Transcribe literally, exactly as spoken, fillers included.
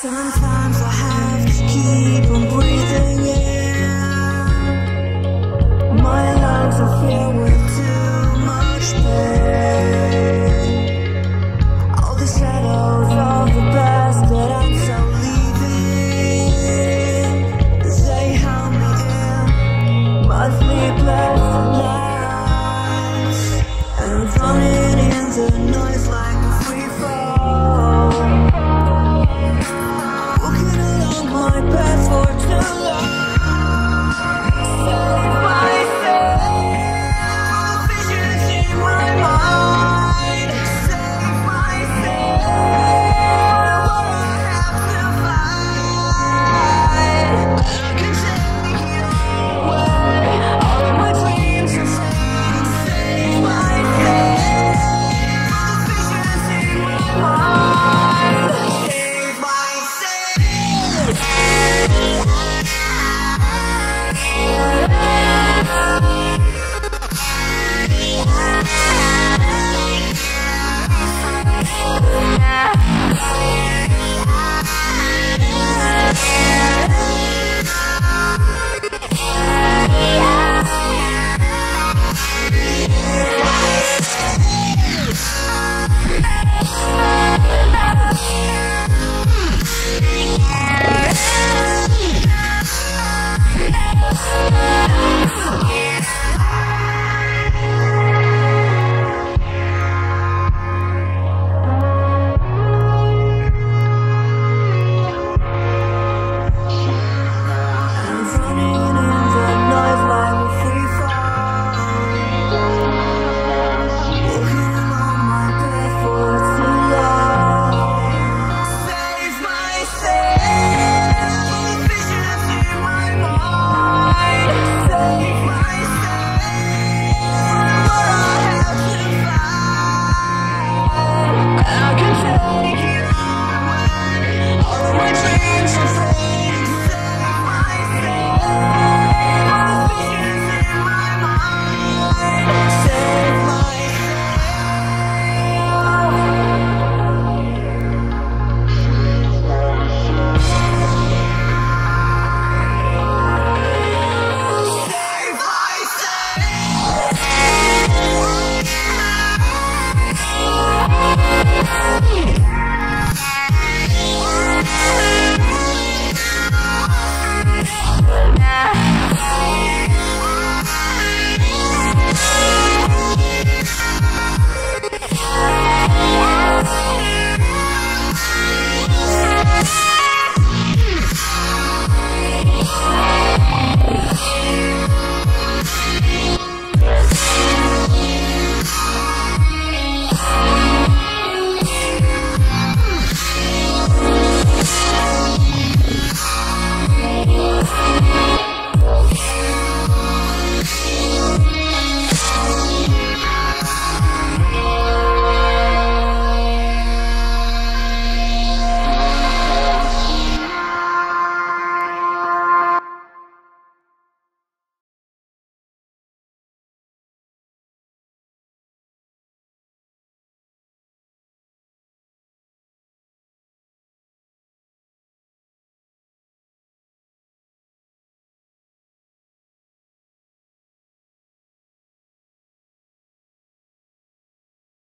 Sometimes I have to keep on breathing in.